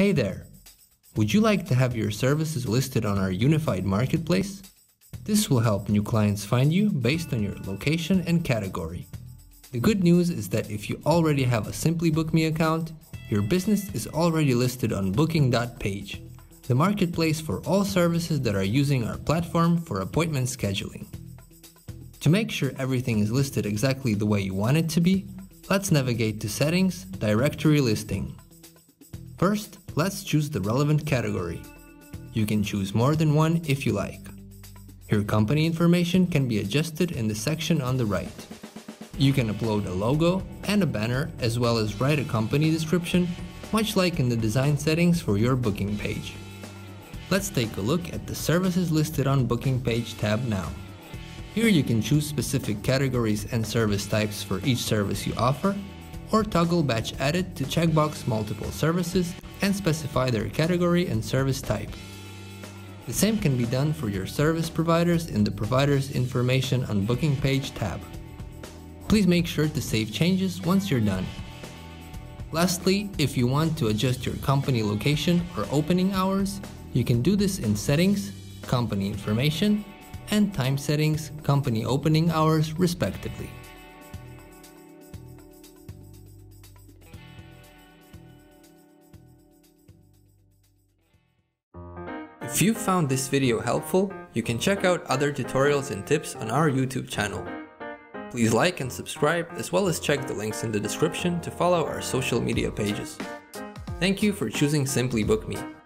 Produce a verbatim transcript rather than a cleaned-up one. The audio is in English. Hey there! Would you like to have your services listed on our unified marketplace? This will help new clients find you based on your location and category. The good news is that if you already have a SimplyBook.me account, your business is already listed on Booking.page, the marketplace for all services that are using our platform for appointment scheduling. To make sure everything is listed exactly the way you want it to be, let's navigate to Settings, Directory Listing. First, let's choose the relevant category. You can choose more than one if you like. Your company information can be adjusted in the section on the right. You can upload a logo and a banner, as well as write a company description, much like in the design settings for your booking page. Let's take a look at the services listed on Booking Page tab now. Here you can choose specific categories and service types for each service you offer, or toggle Batch Edit to checkbox multiple services and specify their category and service type. The same can be done for your service providers in the Providers Information on Booking Page tab. Please make sure to save changes once you're done. Lastly, if you want to adjust your company location or opening hours, you can do this in Settings, Company Information, and Time Settings, Company Opening Hours, respectively. If you found this video helpful, you can check out other tutorials and tips on our YouTube channel. Please like and subscribe, as well as check the links in the description to follow our social media pages. Thank you for choosing SimplyBook.me.